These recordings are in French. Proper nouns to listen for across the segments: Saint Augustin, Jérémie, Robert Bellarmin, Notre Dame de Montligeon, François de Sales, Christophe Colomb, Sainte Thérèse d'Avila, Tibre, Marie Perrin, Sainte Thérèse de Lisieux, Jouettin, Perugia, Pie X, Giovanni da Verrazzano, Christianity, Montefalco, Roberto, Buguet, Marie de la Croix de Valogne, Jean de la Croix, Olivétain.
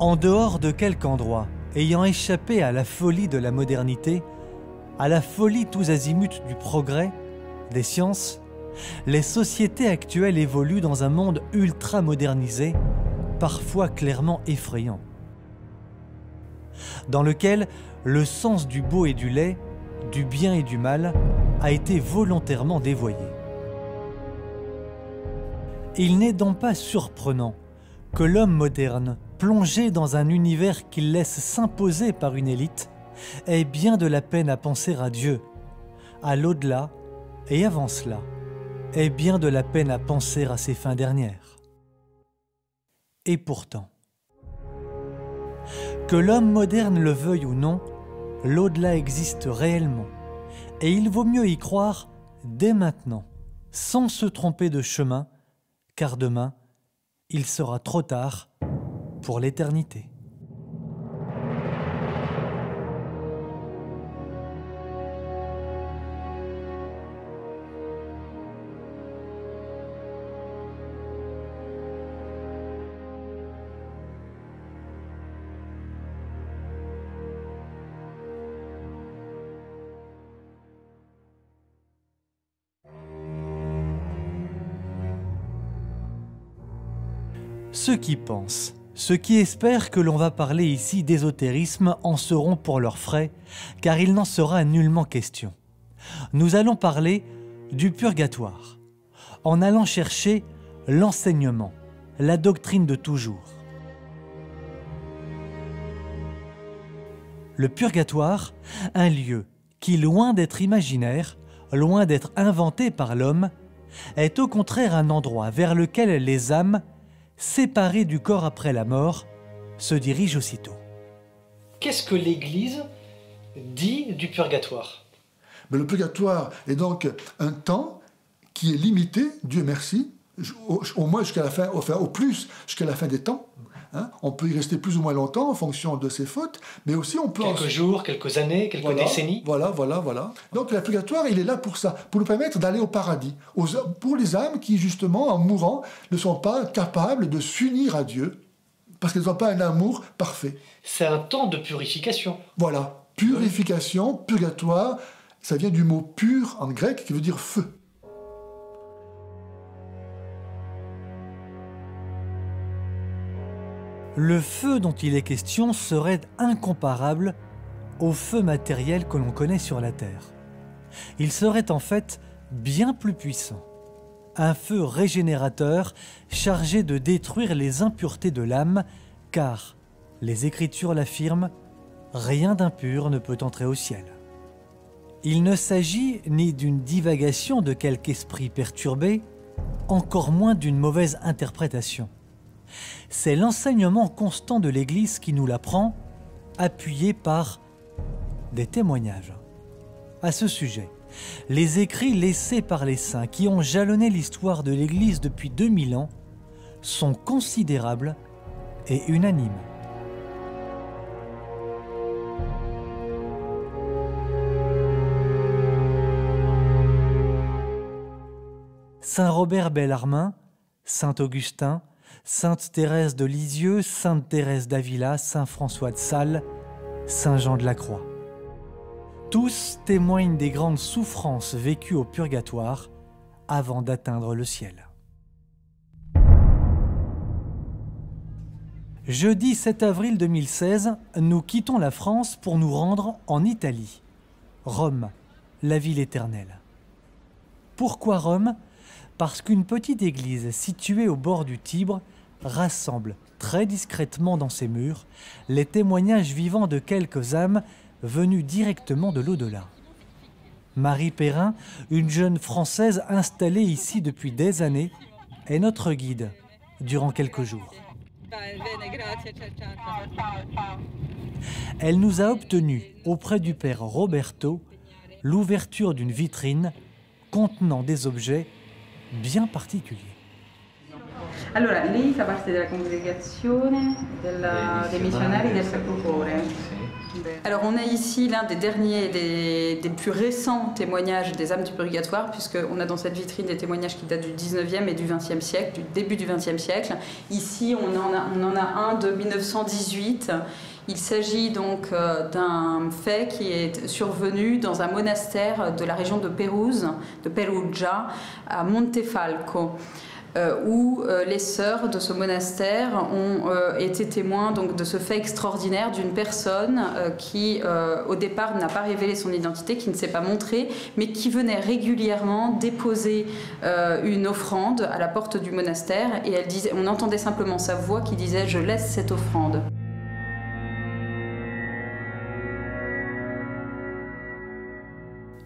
en dehors de quelque endroit ayant échappé à la folie de la modernité, à la folie tous azimuts du progrès, des sciences, les sociétés actuelles évoluent dans un monde ultra-modernisé, parfois clairement effrayant, dans lequel le sens du beau et du laid, du bien et du mal, a été volontairement dévoyé. Il n'est donc pas surprenant que l'homme moderne, plongé dans un univers qu'il laisse s'imposer par une élite, ait bien de la peine à penser à Dieu, à l'au-delà et avant cela, ait bien de la peine à penser à ses fins dernières. Et pourtant, que l'homme moderne le veuille ou non, l'au-delà existe réellement, et il vaut mieux y croire dès maintenant, sans se tromper de chemin, car demain, il sera trop tard pour l'éternité. Ceux qui pensent, ceux qui espèrent que l'on va parler ici d'ésotérisme en seront pour leurs frais, car il n'en sera nullement question. Nous allons parler du purgatoire, en allant chercher l'enseignement, la doctrine de toujours. Le purgatoire, un lieu qui, loin d'être imaginaire, loin d'être inventé par l'homme, est au contraire un endroit vers lequel les âmes, séparés du corps après la mort, se dirige aussitôt. Qu'est-ce que l'Église dit du purgatoire? Mais le purgatoire est donc un temps qui est limité, Dieu merci, au moins jusqu'à la fin, enfin au plus jusqu'à la fin des temps. Hein, on peut y rester plus ou moins longtemps en fonction de ses fautes, mais aussi on peut... Quelques jours, quelques années, quelques décennies. Voilà. Donc le purgatoire, il est là pour ça, pour nous permettre d'aller au paradis, pour les âmes qui, justement, en mourant, ne sont pas capables de s'unir à Dieu, parce qu'elles n'ont pas un amour parfait. C'est un temps de purification. Voilà, purification, purgatoire, ça vient du mot « pur » en grec, qui veut dire « feu ». Le feu dont il est question serait incomparable au feu matériel que l'on connaît sur la Terre. Il serait en fait bien plus puissant. Un feu régénérateur chargé de détruire les impuretés de l'âme, car, les Écritures l'affirment, rien d'impur ne peut entrer au ciel. Il ne s'agit ni d'une divagation de quelque esprit perturbé, encore moins d'une mauvaise interprétation. C'est l'enseignement constant de l'Église qui nous l'apprend, appuyé par des témoignages. À ce sujet, les écrits laissés par les saints qui ont jalonné l'histoire de l'Église depuis 2000 ans sont considérables et unanimes. Saint Robert Bellarmin, Saint Augustin, Sainte Thérèse de Lisieux, Sainte Thérèse d'Avila, Saint François de Sales, Saint Jean de la Croix. Tous témoignent des grandes souffrances vécues au purgatoire avant d'atteindre le ciel. Jeudi 7 avril 2016, nous quittons la France pour nous rendre en Italie. Rome, la ville éternelle. Pourquoi Rome ? Parce qu'une petite église située au bord du Tibre rassemble très discrètement dans ses murs les témoignages vivants de quelques âmes venues directement de l'au-delà. Marie Perrin, une jeune Française installée ici depuis des années, est notre guide durant quelques jours. Elle nous a obtenu, auprès du père Roberto, l'ouverture d'une vitrine contenant des objets bien particulier. Allora, lei fa parte della congregazione dei missionari del Sacro Cuore. Alors on a ici l'un des derniers, des plus récents témoignages des âmes du purgatoire, puisqu'on a dans cette vitrine des témoignages qui datent du 19e et du 20e siècle, du début du 20e siècle. Ici on en a un de 1918. Il s'agit donc d'un fait qui est survenu dans un monastère de la région de Pérouse, de Perugia, à Montefalco, où les sœurs de ce monastère ont été témoins donc, de ce fait extraordinaire d'une personne qui, au départ, n'a pas révélé son identité, qui ne s'est pas montrée, mais qui venait régulièrement déposer une offrande à la porte du monastère, et elle disait, on entendait simplement sa voix qui disait « Je laisse cette offrande ».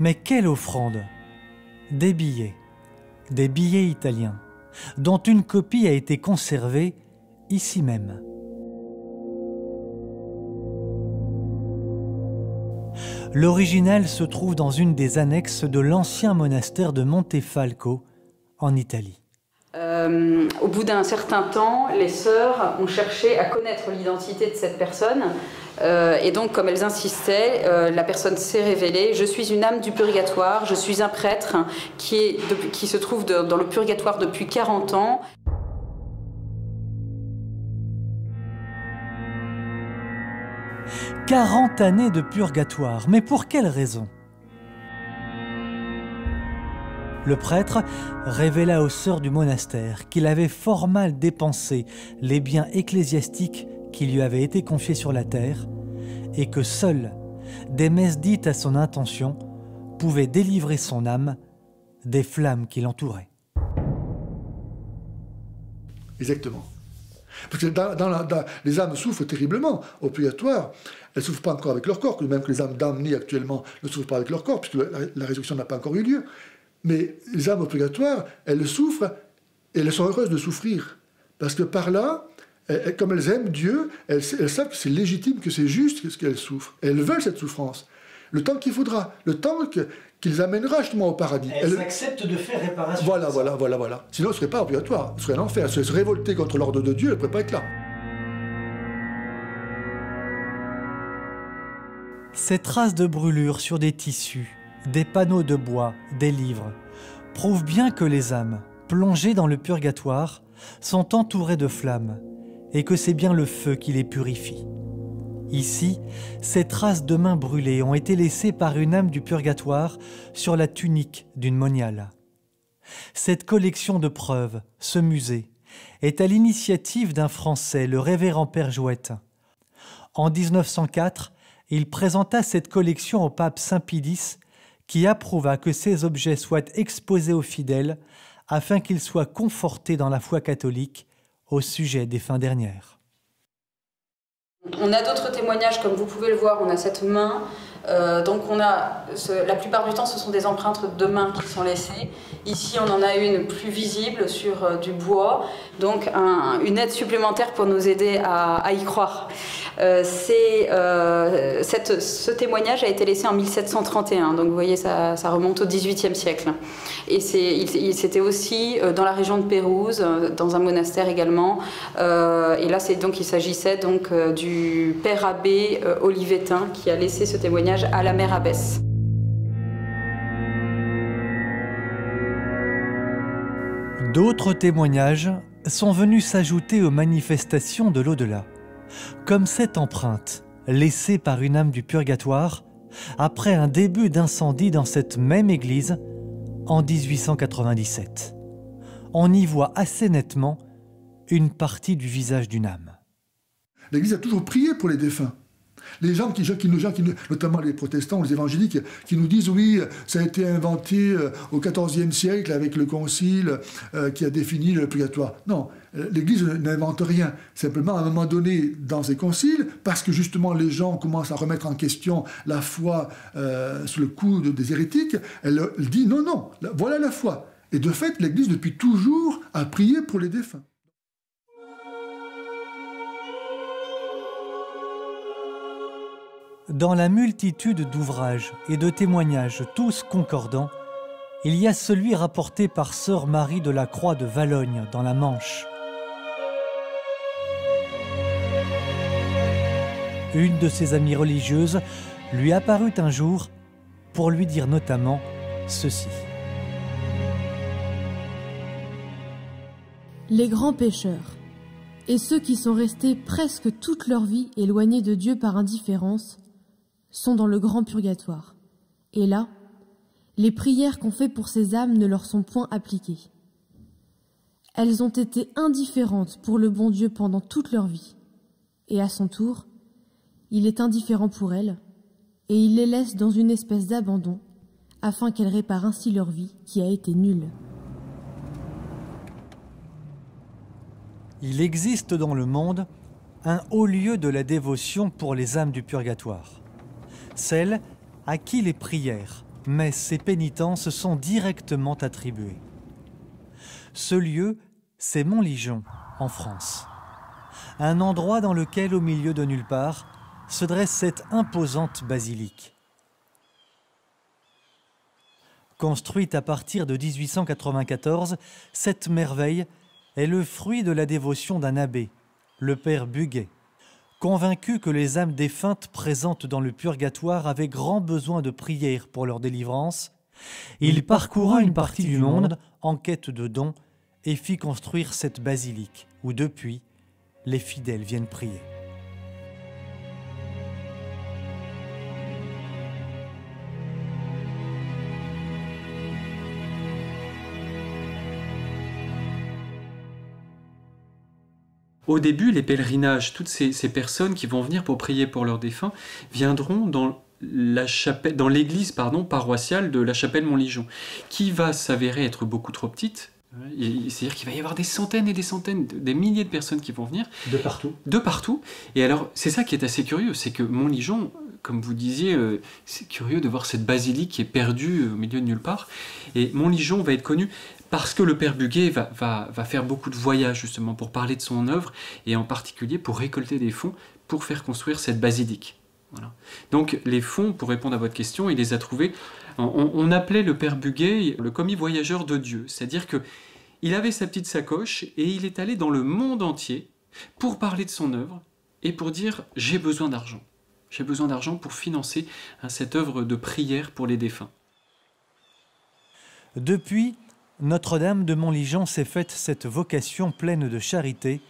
Mais quelle offrande! Des billets italiens, dont une copie a été conservée ici même. L'original se trouve dans une des annexes de l'ancien monastère de Montefalco, en Italie. Au bout d'un certain temps, les sœurs ont cherché à connaître l'identité de cette personne. Et donc, comme elles insistaient, la personne s'est révélée. Je suis une âme du purgatoire, je suis un prêtre qui se trouve dans le purgatoire depuis 40 ans. « 40 années de purgatoire, mais pour quelle raison ?» Le prêtre révéla aux sœurs du monastère qu'il avait fort mal dépensé les biens ecclésiastiques qui lui avaient été confiés sur la terre et que seules des messes dites à son intention pouvaient délivrer son âme des flammes qui l'entouraient. Exactement. Parce que les âmes souffrent terriblement au purgatoire. Elles ne souffrent pas encore avec leur corps, même que les âmes damnées actuellement ne souffrent pas avec leur corps, puisque la résurrection n'a pas encore eu lieu. Mais les âmes au purgatoire, elles souffrent et elles sont heureuses de souffrir. Parce que par là, comme elles aiment Dieu, elles savent que c'est légitime, que c'est juste ce qu'elles souffrent. Elles veulent cette souffrance. Le temps qu'il faudra, le temps qu'ils amènera justement au paradis. Elles acceptent de faire réparation. Voilà, voilà, voilà, voilà. Sinon, ce ne serait pas au purgatoire, ce serait l'enfer. Se révolter contre l'ordre de Dieu, elles ne pourraient pas être là. Ces traces de brûlures sur des tissus, des panneaux de bois, des livres, prouvent bien que les âmes, plongées dans le purgatoire, sont entourées de flammes et que c'est bien le feu qui les purifie. Ici, ces traces de mains brûlées ont été laissées par une âme du purgatoire sur la tunique d'une moniale. Cette collection de preuves, ce musée, est à l'initiative d'un Français, le révérend Père Jouettin. En 1904, il présenta cette collection au pape Saint Pie X, qui approuva que ces objets soient exposés aux fidèles afin qu'ils soient confortés dans la foi catholique au sujet des fins dernières. On a d'autres témoignages, comme vous pouvez le voir, on a cette main. Donc on a, la plupart du temps, ce sont des empreintes de mains qui sont laissées. Ici, on en a une plus visible sur du bois, donc une aide supplémentaire pour nous aider à y croire. Ce témoignage a été laissé en 1731, donc vous voyez, ça remonte au XVIIIe siècle. Et c'était aussi dans la région de Pérouse, dans un monastère également. Et là, donc, il s'agissait du père abbé Olivétain qui a laissé ce témoignage à la mère abbesse. D'autres témoignages sont venus s'ajouter aux manifestations de l'au-delà, comme cette empreinte laissée par une âme du purgatoire après un début d'incendie dans cette même église en 1897. On y voit assez nettement une partie du visage d'une âme. L'église a toujours prié pour les défunts. Les gens notamment les protestants, les évangéliques, qui nous disent oui, ça a été inventé au XIVe siècle avec le concile qui a défini le purgatoire. Non, l'Église n'invente rien. Simplement, à un moment donné, dans ces conciles, parce que justement les gens commencent à remettre en question la foi sous le coup des hérétiques, elle dit non, non, voilà la foi. Et de fait, l'Église, depuis toujours, a prié pour les défunts. Dans la multitude d'ouvrages et de témoignages tous concordants, il y a celui rapporté par sœur Marie de la Croix de Valogne dans la Manche. Une de ses amies religieuses lui apparut un jour pour lui dire notamment ceci. Les grands pécheurs et ceux qui sont restés presque toute leur vie éloignés de Dieu par indifférence sont dans le grand purgatoire. Et là, les prières qu'on fait pour ces âmes ne leur sont point appliquées. Elles ont été indifférentes pour le bon Dieu pendant toute leur vie. Et à son tour, il est indifférent pour elles, et il les laisse dans une espèce d'abandon, afin qu'elles réparent ainsi leur vie qui a été nulle. Il existe dans le monde un haut lieu de la dévotion pour les âmes du purgatoire, celles à qui les prières, messes et pénitences sont directement attribuées. Ce lieu, c'est Montligeon, en France. Un endroit dans lequel, au milieu de nulle part, se dresse cette imposante basilique. Construite à partir de 1894, cette merveille est le fruit de la dévotion d'un abbé, le père Buguet, convaincu que les âmes défuntes présentes dans le purgatoire avaient grand besoin de prières pour leur délivrance. Il parcourut une partie du monde en quête de dons et fit construire cette basilique où, depuis, les fidèles viennent prier. Au début, les pèlerinages, toutes ces personnes qui vont venir pour prier pour leurs défunts, viendront dans l'église paroissiale de la chapelle Montligeon, qui va s'avérer être beaucoup trop petite. C'est-à-dire qu'il va y avoir des centaines et des centaines, des milliers de personnes qui vont venir. De partout. De partout. Et alors, c'est ça qui est assez curieux, c'est que Montligeon, comme vous disiez, c'est curieux de voir cette basilique qui est perdue au milieu de nulle part. Et Montligeon va être connu parce que le père Buguet va faire beaucoup de voyages justement pour parler de son œuvre et en particulier pour récolter des fonds pour faire construire cette basilique. Voilà. Donc les fonds, pour répondre à votre question, il les a trouvés. On appelait le père Buguet le commis voyageur de Dieu, c'est-à-dire qu'il avait sa petite sacoche et il est allé dans le monde entier pour parler de son œuvre et pour dire « j'ai besoin d'argent ». J'ai besoin d'argent pour financer cette œuvre de prière pour les défunts. Depuis, Notre-Dame de Montligeon s'est faite cette vocation pleine de charité,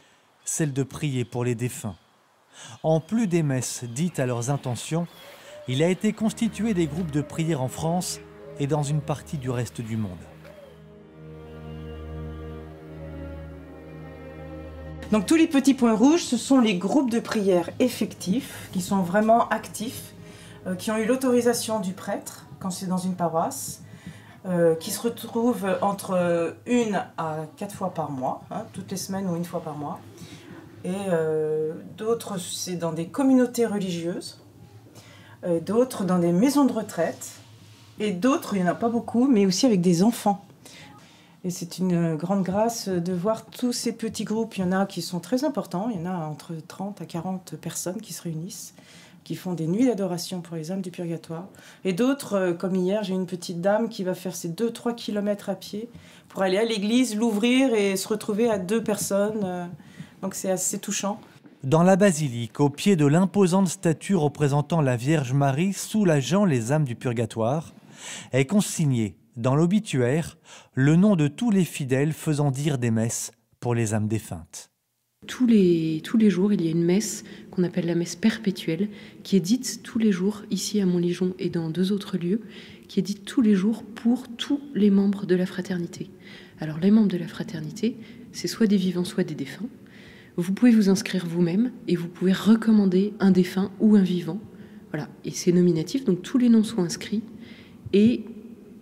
celle de prier pour les défunts. En plus des messes dites à leurs intentions, il a été constitué des groupes de prière en France et dans une partie du reste du monde. Donc tous les petits points rouges, ce sont les groupes de prière effectifs, qui sont vraiment actifs, qui ont eu l'autorisation du prêtre, quand c'est dans une paroisse, qui se retrouvent entre 1 à 4 fois par mois, hein, toutes les semaines ou une fois par mois. Et d'autres, c'est dans des communautés religieuses, d'autres dans des maisons de retraite, et d'autres, il n'y en a pas beaucoup, mais aussi avec des enfants. Et c'est une grande grâce de voir tous ces petits groupes. Il y en a qui sont très importants, il y en a entre 30 à 40 personnes qui se réunissent, qui font des nuits d'adoration pour les âmes du purgatoire. Et d'autres, comme hier, j'ai une petite dame qui va faire ses 2-3 kilomètres à pied pour aller à l'église, l'ouvrir et se retrouver à 2 personnes. Donc c'est assez touchant. Dans la basilique, au pied de l'imposante statue représentant la Vierge Marie soulageant les âmes du purgatoire, est consignée dans l'obituaire, le nom de tous les fidèles faisant dire des messes pour les âmes défuntes. Tous les jours, il y a une messe qu'on appelle la messe perpétuelle, qui est dite tous les jours, ici à Montligeon et dans 2 autres lieux, qui est dite tous les jours pour tous les membres de la fraternité. Alors les membres de la fraternité, c'est soit des vivants, soit des défunts. Vous pouvez vous inscrire vous-même et vous pouvez recommander un défunt ou un vivant. Voilà. Et c'est nominatif, donc tous les noms sont inscrits et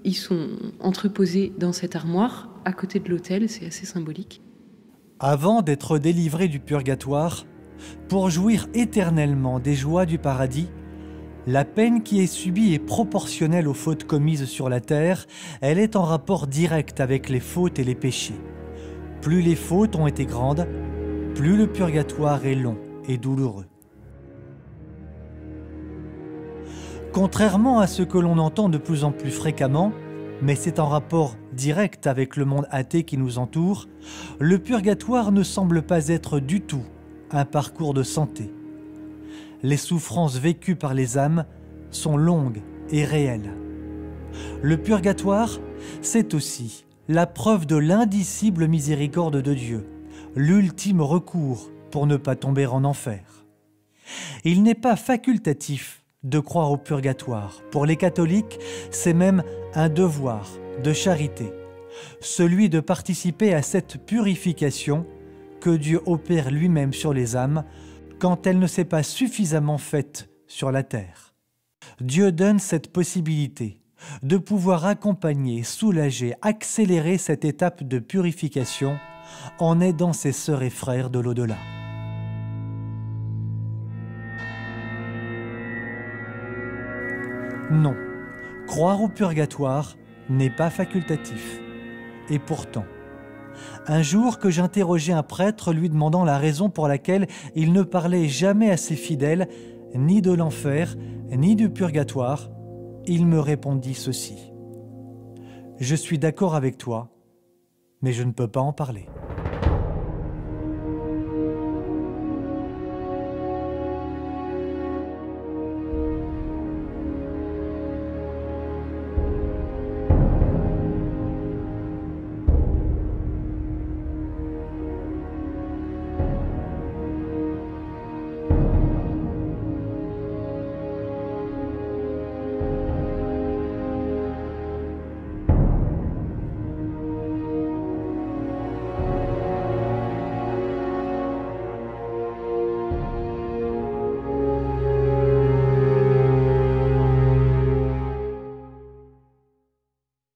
ils sont entreposés dans cette armoire, à côté de l'autel, c'est assez symbolique. Avant d'être délivré du purgatoire, pour jouir éternellement des joies du paradis, la peine qui est subie est proportionnelle aux fautes commises sur la terre, elle est en rapport direct avec les fautes et les péchés. Plus les fautes ont été grandes, plus le purgatoire est long et douloureux. Contrairement à ce que l'on entend de plus en plus fréquemment, mais c'est en rapport direct avec le monde athée qui nous entoure, le purgatoire ne semble pas être du tout un parcours de santé. les souffrances vécues par les âmes sont longues et réelles. Le purgatoire, c'est aussi la preuve de l'indicible miséricorde de Dieu, l'ultime recours pour ne pas tomber en enfer. Il n'est pas facultatif de croire au purgatoire. Pour les catholiques, c'est même un devoir de charité, celui de participer à cette purification que Dieu opère lui-même sur les âmes quand elle ne s'est pas suffisamment faite sur la terre. Dieu donne cette possibilité de pouvoir accompagner, soulager, accélérer cette étape de purification en aidant ses sœurs et frères de l'au-delà. Non, croire au purgatoire n'est pas facultatif. Et pourtant, un jour que j'interrogeais un prêtre lui demandant la raison pour laquelle il ne parlait jamais à ses fidèles, ni de l'enfer, ni du purgatoire, il me répondit ceci: « Je suis d'accord avec toi, mais je ne peux pas en parler. »